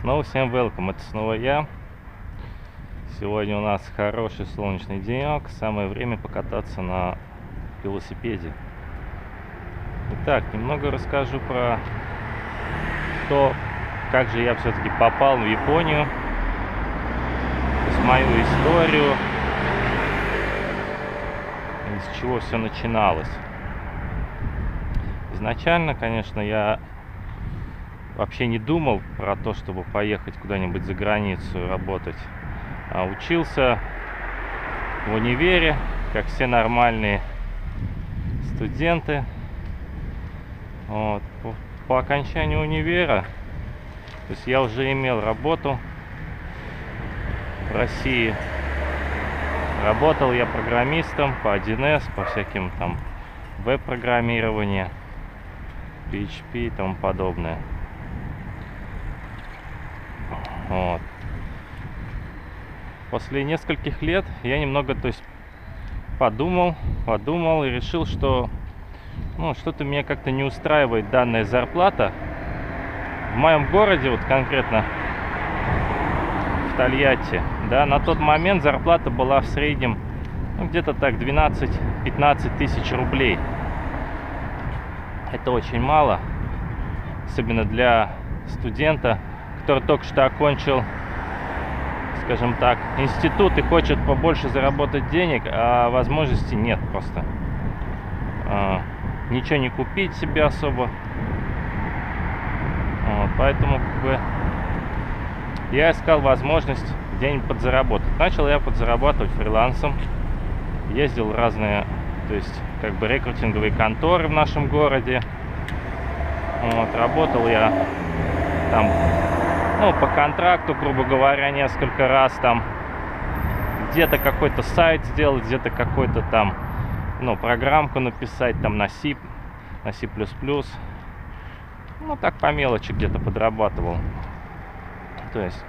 Снова всем welcome, это снова я. Сегодня у нас хороший солнечный денек, самое время покататься на велосипеде. Итак, немного расскажу про то, как же я все-таки попал в Японию, то есть мою историю, из чего все начиналось. Изначально, конечно, я вообще не думал про то, чтобы поехать куда-нибудь за границу работать. А учился в универе, как все нормальные студенты. Вот. По окончанию универа, то есть я уже имел работу в России. Работал я программистом по 1С, по всяким там веб-программированию, PHP и тому подобное. Вот. После нескольких лет я немного, то есть, подумал и решил, что что-то меня как-то не устраивает данная зарплата. В моем городе, вот конкретно в Тольятти, да, на тот момент зарплата была в среднем где-то так 12-15 тысяч рублей. Это очень мало, особенно для студента, который только что окончил, скажем так, институт и хочет побольше заработать денег, а возможности нет просто. Ничего не купить себе особо. Поэтому как бы я искал возможность где-нибудь подзаработать. Начал я подзарабатывать фрилансом. Ездил в разные, то есть как бы рекрутинговые конторы в нашем городе. Вот, работал я там по контракту, грубо говоря, несколько раз там где-то какой-то сайт сделать, где-то какой-то там, программку написать там на C, на C++. Так по мелочи где-то подрабатывал. То есть,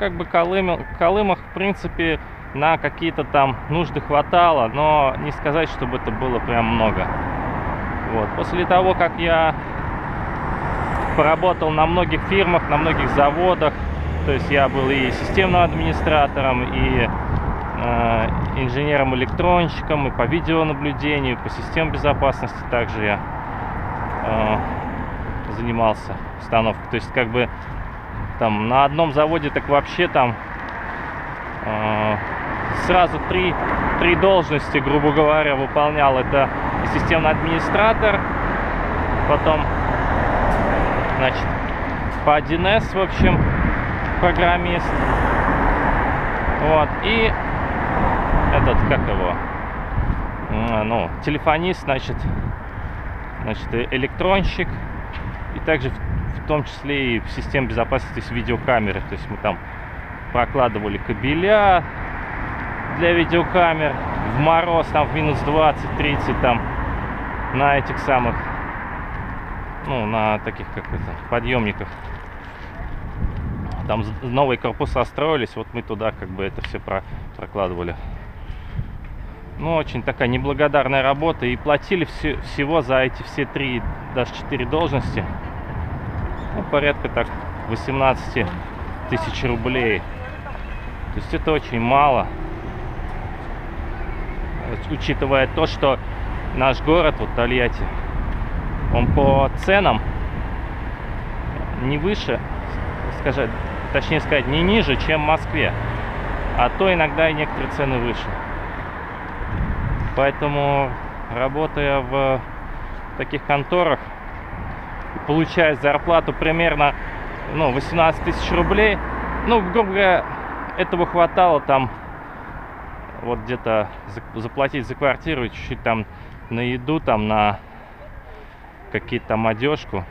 как бы колымах, в принципе, на какие-то там нужды хватало, но не сказать, чтобы это было прям много. Вот. После того, как я поработал на многих фирмах, на многих заводах, то есть я был и системным администратором, и инженером-электронщиком, и по видеонаблюдению, по системам безопасности также я занимался установкой. То есть как бы там на одном заводе так вообще там сразу три должности, грубо говоря, выполнял. Это системный администратор, потом, значит, по 1С, в общем, программист. Вот, и этот, как его, телефонист, значит, электронщик. И также в том числе и в системе безопасности с видеокамеры. То есть мы там прокладывали кабеля для видеокамер в мороз, там в минус 20-30, там на этих самых, на таких, как это, подъемниках. Там новые корпуса строились, вот мы туда как бы это все прокладывали. Очень такая неблагодарная работа. И платили всего за эти все 3, даже 4 должности, порядка так 18 тысяч рублей. То есть это очень мало, учитывая то, что наш город, вот Тольятти, он по ценам не выше, точнее сказать, не ниже, чем в Москве, а то иногда и некоторые цены выше. Поэтому, работая в таких конторах, получая зарплату примерно 18 тысяч рублей, грубо говоря, этого хватало там вот где-то заплатить за квартиру, чуть-чуть там на еду, там на какие-то там одежку.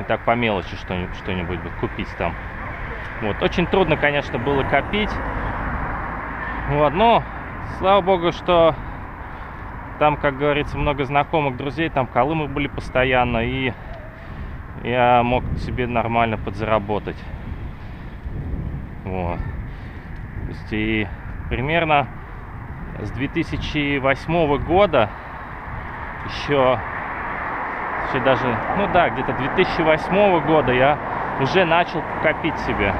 И так по мелочи что-нибудь купить там. Вот. Очень трудно, конечно, было копить. Вот. Но слава богу, что там, как говорится, много знакомых, друзей. Там колымы были постоянно. И я мог себе нормально подзаработать. Вот. То есть, и примерно с 2008 года еще даже, где-то 2008 года я уже начал копить себе.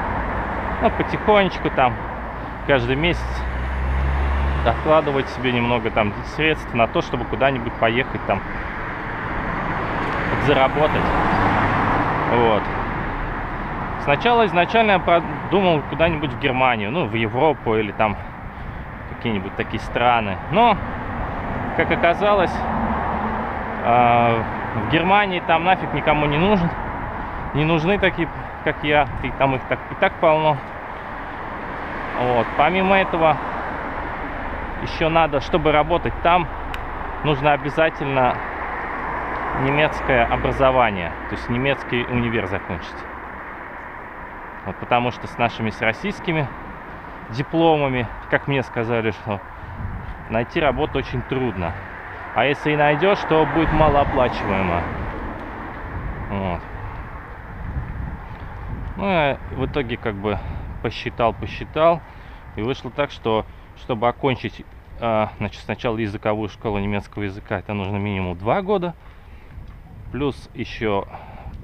Ну, потихонечку там каждый месяц докладывать себе немного там средств на то, чтобы куда-нибудь поехать там, заработать. Вот. Сначала изначально я продумал куда-нибудь в Германию, ну, в Европу или там какие-нибудь такие страны. Но, как оказалось, в Германии там нафиг никому не нужен. Не нужны такие, как я. И там их так, и так полно. Вот. Помимо этого, еще надо, чтобы работать там, нужно обязательно немецкое образование. То есть немецкий универ закончить. Вот, потому что с нашими, с российскими дипломами, как мне сказали, что найти работу очень трудно. А если и найдешь, то будет малооплачиваемо. Вот. Ну, я в итоге как бы посчитал. И вышло так, что чтобы окончить, значит, сначала языковую школу немецкого языка, это нужно минимум 2 года. Плюс еще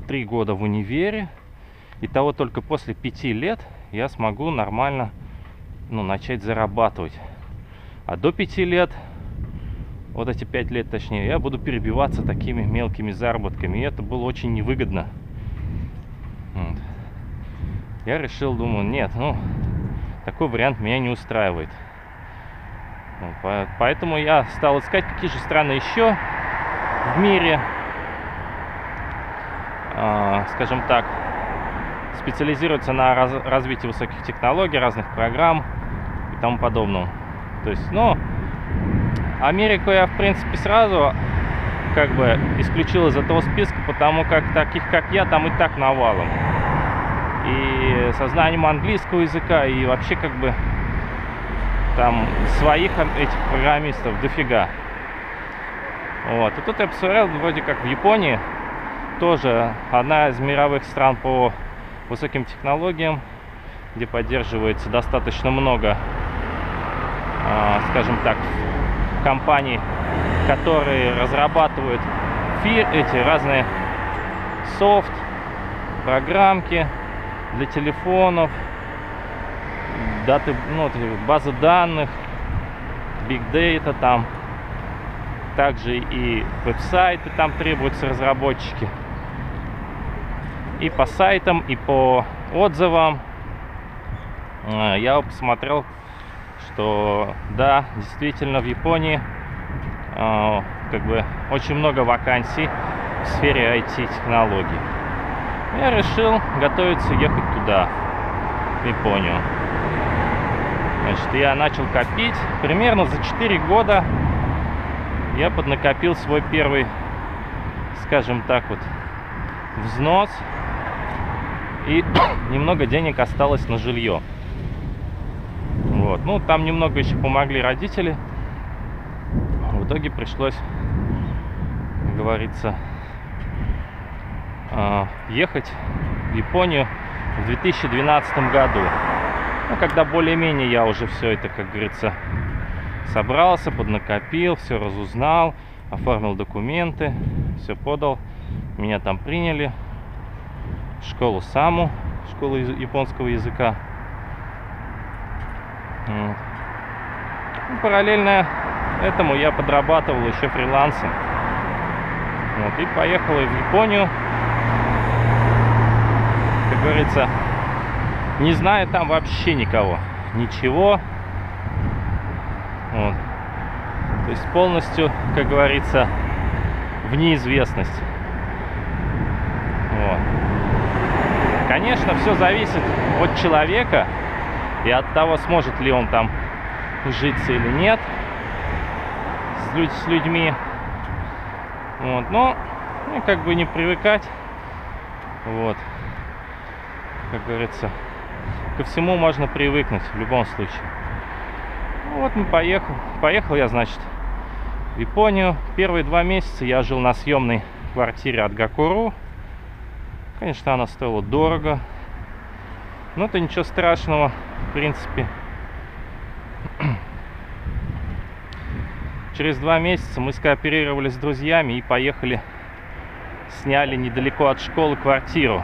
3 года в универе. Итого только после 5 лет я смогу нормально, ну, начать зарабатывать. А до 5 лет, вот эти 5 лет точнее, я буду перебиваться такими мелкими заработками. И это было очень невыгодно. Вот. Я решил, думаю, нет, ну, такой вариант меня не устраивает. Поэтому я стал искать, какие же страны еще в мире, скажем так, специализируются на развитии высоких технологий, разных программ и тому подобного. То есть, ну, Америку я, в принципе, сразу как бы исключил из этого списка, потому как таких, как я, там и так навалом. И со знанием английского языка, и вообще как бы там своих этих программистов дофига. Вот. И тут я посмотрел, вроде как в Японии, тоже одна из мировых стран по высоким технологиям, где поддерживается достаточно много, скажем так, компаний, которые разрабатывают эти разные софт, программки для телефонов, даты, ну, базы данных, big data там, также и веб-сайты там требуются разработчики. И по сайтам, и по отзывам я посмотрел, что да, действительно в Японии как бы очень много вакансий в сфере IT-технологий. Я решил готовиться ехать туда, в Японию. Значит, я начал копить. Примерно за 4 года я поднакопил свой первый, скажем так вот, взнос. И немного денег осталось на жилье. Вот. Ну, там немного еще помогли родители. В итоге пришлось, как говорится, ехать в Японию в 2012 году. Ну, когда более-менее я уже все это, как говорится, собрался, поднакопил, все разузнал, оформил документы, все подал. Меня там приняли. Школу саму, школу японского языка. Вот. Параллельно этому я подрабатывал еще фрилансом. Вот, и поехал в Японию, как говорится, не зная там вообще никого, ничего. Вот. То есть полностью, как говорится, в неизвестность. Конечно, все зависит от человека и от того, сможет ли он там ужиться или нет с людьми. Вот, но ну, как бы не привыкать, вот, как говорится, ко всему можно привыкнуть в любом случае. Ну, вот мы поехал я, значит, в Японию. Первые 2 месяца я жил на съемной квартире от Гакуру. Конечно, она стоила дорого, но это ничего страшного, в принципе. Через 2 месяца мы скооперировались с друзьями и поехали, сняли недалеко от школы квартиру.